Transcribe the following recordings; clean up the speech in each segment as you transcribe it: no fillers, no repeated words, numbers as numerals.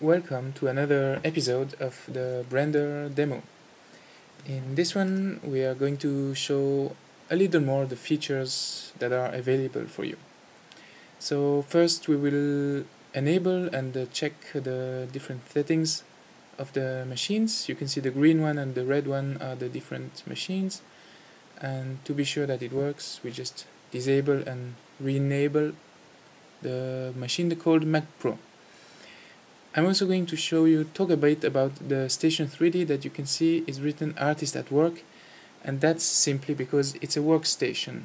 Welcome to another episode of the Blender demo. In this one we are going to show a little more the features that are available for you. So first we will enable and check the different settings of the machines. You can see the green one and the red one are the different machines, and to be sure that it works we just disable and re-enable the machine called Mac Pro. I'm also going to talk a bit about the Station 3D that you can see is written Artist at Work, and that's simply because it's a workstation.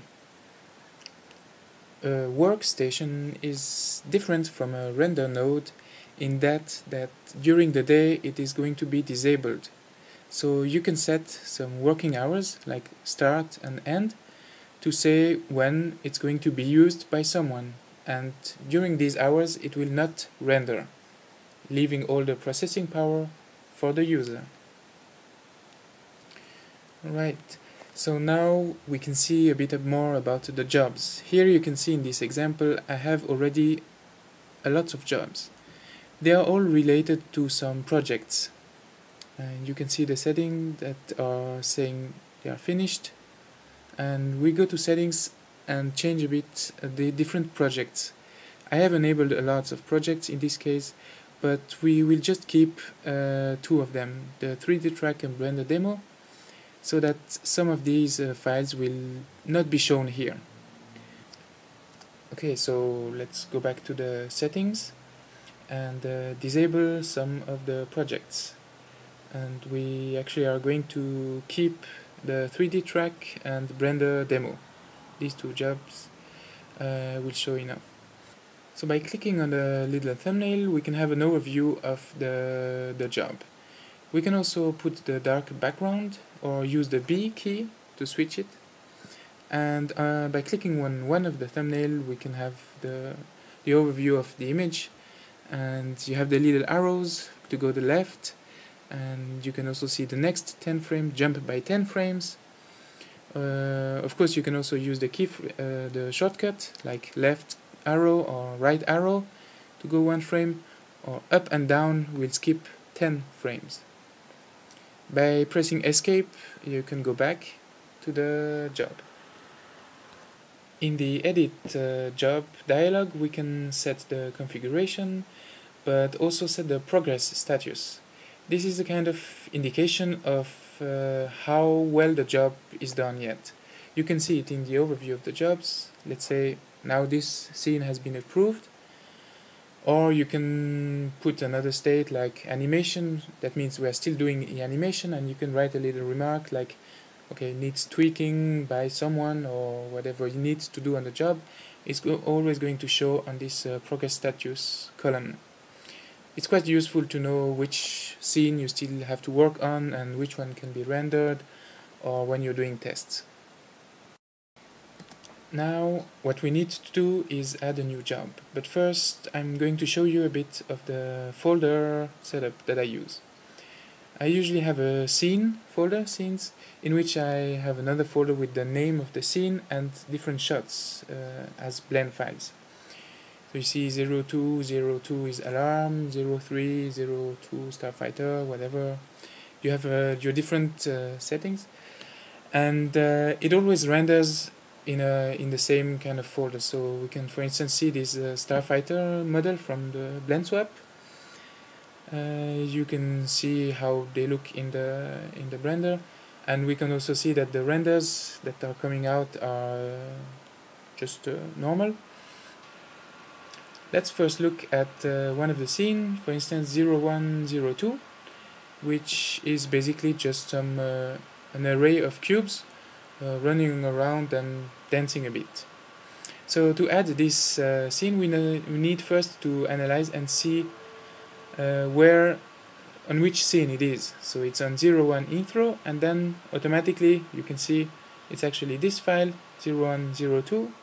A workstation is different from a render node in that during the day it is going to be disabled. So you can set some working hours like start and end to say when it's going to be used by someone, and during these hours it will not render, leaving all the processing power for the user. Right, so now we can see a bit more about the jobs. Here you can see in this example I have already a lot of jobs. They are all related to some projects, and you can see the settings that are saying they are finished, and we go to settings and change a bit the different projects. I have enabled a lot of projects in this case, but we will just keep two of them, the 3D track and Blender demo, so that some of these files will not be shown here. Okay, so let's go back to the settings and disable some of the projects, and we actually are going to keep the 3D track and Blender demo. These two jobs will show enough. So by clicking on the little thumbnail we can have an overview of the job. We can also put the dark background or use the B key to switch it, and by clicking on one of the thumbnail we can have the overview of the image, and you have the little arrows to go to the left, and you can also see the next 10 frame jump by 10 frames. Of course you can also use the shortcut like left arrow or right arrow to go 1 frame, or up and down will skip 10 frames. By pressing escape you can go back to the job. In the edit job dialog we can set the configuration but also set the progress status. This is a kind of indication of how well the job is done yet. You can see it in the overview of the jobs. Let's say now this scene has been approved, or you can put another state like animation. That means we are still doing the animation, and you can write a little remark like, okay, needs tweaking by someone, or whatever you need to do on the job is always going to show on this progress status column. It's quite useful to know which scene you still have to work on and which one can be rendered, or when you're doing tests. Now what we need to do is add a new job, but first I'm going to show you a bit of the folder setup that I use. I usually have a scene folder, scenes, in which I have another folder with the name of the scene and different shots as blend files. So you see 0202 is alarm, 0302 starfighter, whatever. You have your different settings, and it always renders in the same kind of folder. So we can for instance see this starfighter model from the BlendSwap. You can see how they look in the Blender, and we can also see that the renders that are coming out are just normal. Let's first look at one of the scenes, for instance 0102, which is basically just some an array of cubes running around and dancing a bit. So to add this scene we need first to analyze and see on which scene it is. So it's on 01 intro, and then automatically you can see it's actually this file 0102.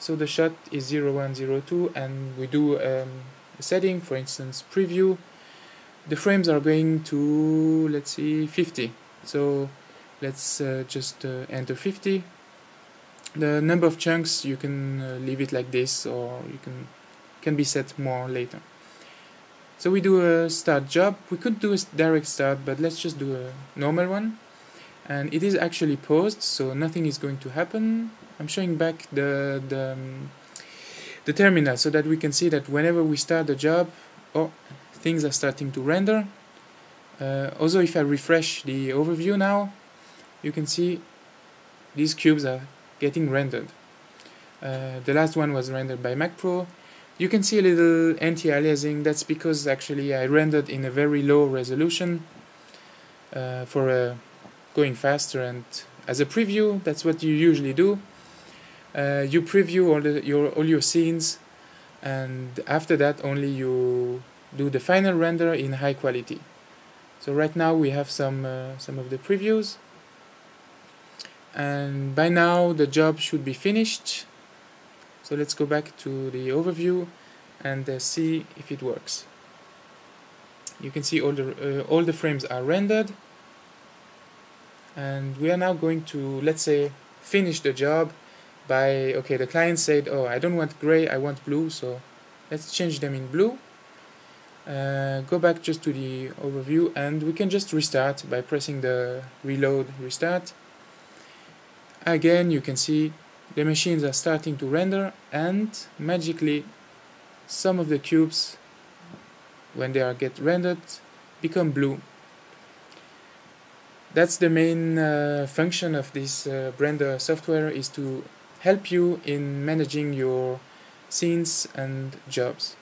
So the shot is 0102, and we do a setting, for instance preview. The frames are going to, let's see, 50. So let's just enter 50. The number of chunks you can leave it like this, or you can be set more later. So we do a start job. We could do a direct start, but let's just do a normal one. And it is actually paused, so nothing is going to happen. I'm showing back the terminal so that we can see that whenever we start the job, oh, things are starting to render. Also, if I refresh the overview now, you can see these cubes are getting rendered. The last one was rendered by Mac Pro. You can see a little anti-aliasing. That's because actually I rendered in a very low resolution for going faster, and as a preview, that's what you usually do. You preview all your scenes, and after that only you do the final render in high quality. So right now we have some of the previews, and by now the job should be finished. So let's go back to the overview and see if it works. You can see all the frames are rendered, and we are now going to, let's say, finish the job by, okay, the client said, oh, I don't want gray, I want blue, so let's change them in blue. Go back just to the overview, and we can just restart by pressing the reload restart. Again, you can see the machines are starting to render, and magically some of the cubes, when they get rendered, become blue. That's the main function of this Blender software, is to help you in managing your scenes and jobs.